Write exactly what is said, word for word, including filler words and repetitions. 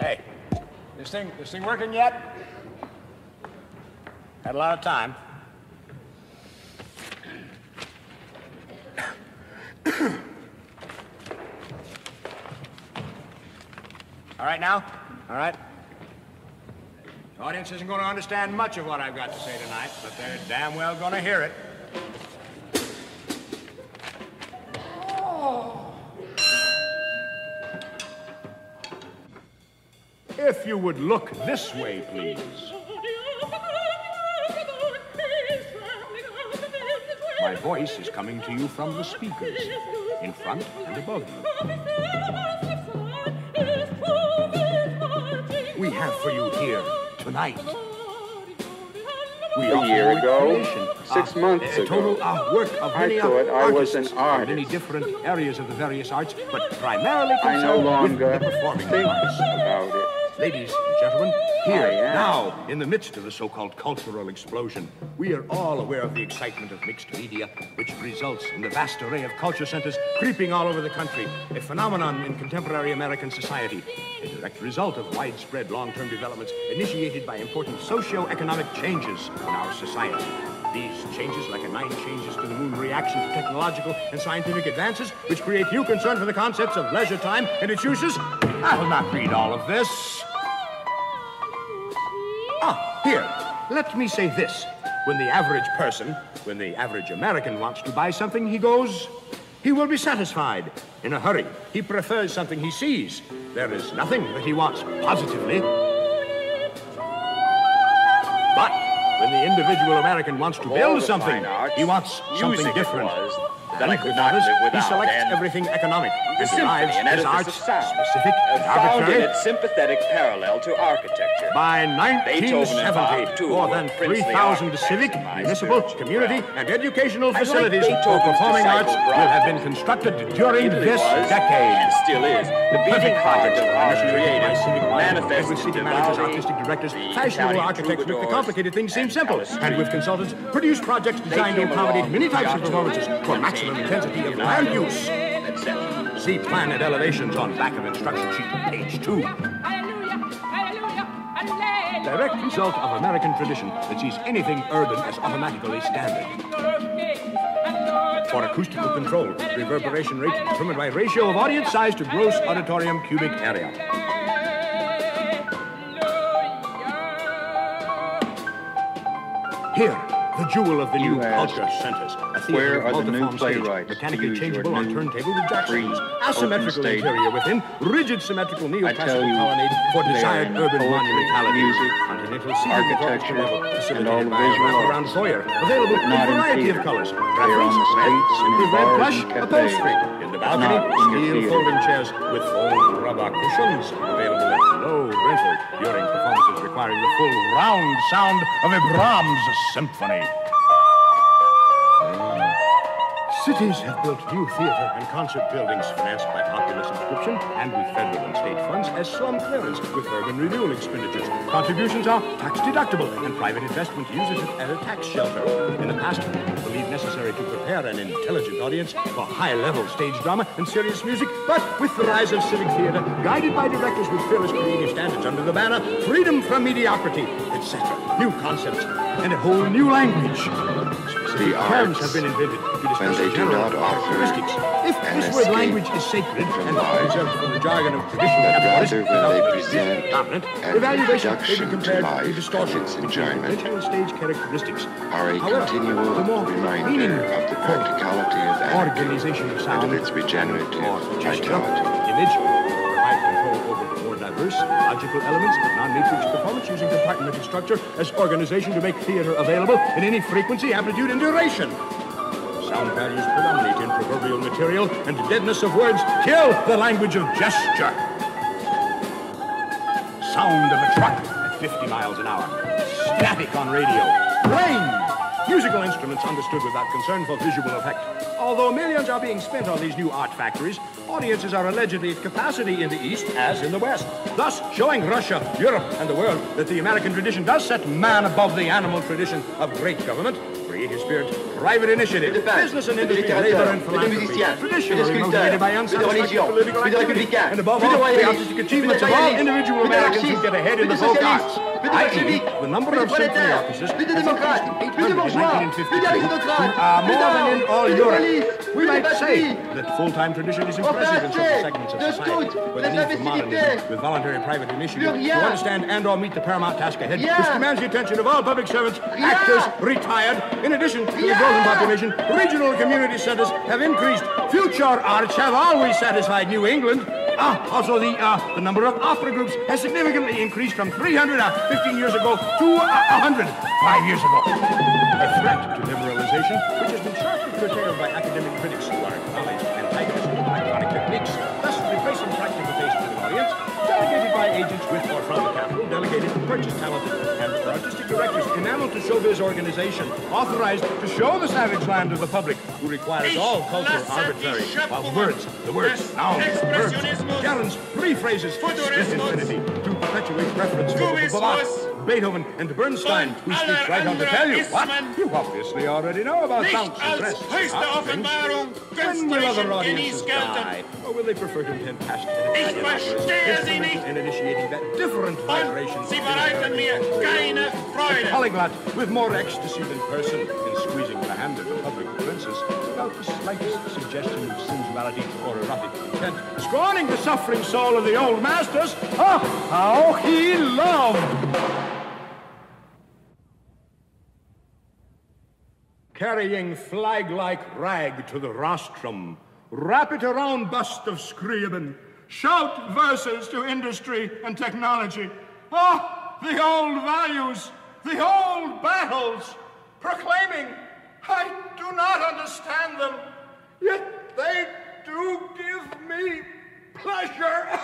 Hey, this thing, this thing working yet? Had a lot of time. All right now? All right? The audience isn't going to understand much of what I've got to say tonight, but they're damn well going to hear it. Oh. If you would look this way, please. My voice is coming to you from the speakers, in front and above you. We have for you here tonight. We a year ago, six of, months uh, total ago, of work of many I thought I was an artist. Many different areas of the various arts, but primarily concerned I no longer with the performing think arts. About it. Ladies and gentlemen, here, now, in the midst of the so-called cultural explosion, we are all aware of the excitement of mixed media, which results in the vast array of culture centers creeping all over the country, a phenomenon in contemporary American society, a direct result of widespread long-term developments initiated by important socio-economic changes in our society. These changes, like a nine changes to the moon reaction to technological and scientific advances, which create new concern for the concepts of leisure time and its uses. I will not read all of this. Ah, here, let me say this. When the average person, when the average American wants to buy something, he goes, he will be satisfied. In a hurry, he prefers something he sees. There is nothing that he wants positively. But when the individual American wants to build something, he wants something different. That like with others, he selects everything economic. The derives his arts specific and arbitrary. Its sympathetic parallel to architecture. By nineteen seventy, more than three thousand civic, municipal, community, and educational facilities for performing arts will have been constructed during this decade. And still is. The beating projects of art created, manifested with city managers, artistic directors, fashionable architects make the complicated things seem simple, and with consultants, produce projects designed to accommodate many types of performances for maximum intensity of land use. See plan and elevations on back of instruction sheet, page two. Direct result of American tradition that sees anything urban as automatically standard. For acoustical control, reverberation rate determined by ratio of audience size to gross auditorium cubic area. Here. The jewel of the you new culture centers. A theater where are the new playwrights? Mechanically changeable on turntable rejections. Asymmetrical interior within. Rigid symmetrical neoclassical colonnade for desired urban monumentality. Music, continental architecture, and all visual around Sawyer. Available in a variety of colors. Preference, plates, red plush, upholstery. In the balcony, steel folding chairs with foam rubber cushions. Available at low rental during performances requiring the full round sound of a Brahms symphony. Cities have built new theater and concert buildings financed by popular subscription and with federal and state funds as slum clearance with urban renewal expenditures. Contributions are tax-deductible and private investment uses it as a tax shelter. In the past, it was believed necessary to prepare an intelligent audience for high-level stage drama and serious music, but with the rise of civic theater, guided by directors with fearless creative standards under the banner, freedom from mediocrity, et cetera. New concepts and a whole new language. The terms have been invented to discuss the general characteristics. If this word language is sacred and preserved from the jargon of traditional capitalism, evaluation may be compared to distortions in conventional stage characteristics. However, the more meaning of the practicality of that organization of sound, its regenerative image, diverse, logical elements, non-matrix performance using compartmented structure as organization to make theater available in any frequency, amplitude, and duration. Sound values predominate in proverbial material, and deadness of words kill the language of gesture. Sound of a truck at fifty miles an hour. Static on radio. Rain! Musical instruments understood without concern for visual effect. Although millions are being spent on these new art factories, audiences are allegedly at capacity in the East as in the West, thus showing Russia, Europe, and the world that the American tradition does set man above the animal tradition of great government, history has spared private initiative, business and industry, labor and philanthropy, traditionally motivated by unsatisfactory political activity, and above all, the artistic achievements of all individual Americans who get ahead in the folk arts. that is, the number of symphony officers has increased to eight hundred in nineteen fifty-three, who are more than in all Europe. We might say that full-time tradition is impressive in certain segments of society, where the need for modernism, with voluntary private initiative, to understand and or meet the paramount task ahead, which demands the attention of all public servants, actors, retired. In addition to the growing population, regional community centers have increased. Future arts have always satisfied New England. Ah, also the uh, the number of opera groups has significantly increased from three hundred uh, fifteen years ago to uh, one hundred five years ago. A threat to liberalization, which has been sharply curtailed by academic critics who are acknowledged antagonists of ironic techniques, thus replacing practical taste for the audience, delegated by agents with or from the capital, delegated to purchase talented and artistic directors enameled to showbiz organization, authorized to show the savage land of the public, who requires all culture arbitrary, while words, the words, nouns, verbs, gerunds, three phrases, this infinity, to perpetuate preference for Bach, Beethoven, and Bernstein, who speak right on to tell you what you obviously already know about sounds and dress and art things. When will other audiences die, or will they prefer to intend past and in initiating that different vibration a polyglot with more ecstasy than person in squeezing the hand of the public princess without the slightest suggestion of sensuality or erotic intent, scorning the suffering soul of the old masters. Oh, how he loved carrying flag-like rag to the rostrum, wrap it around bust of Scriabin, shout verses to industry and technology. Ah, the old values, the old battles, proclaiming, I do not understand them, yet they do give me pleasure.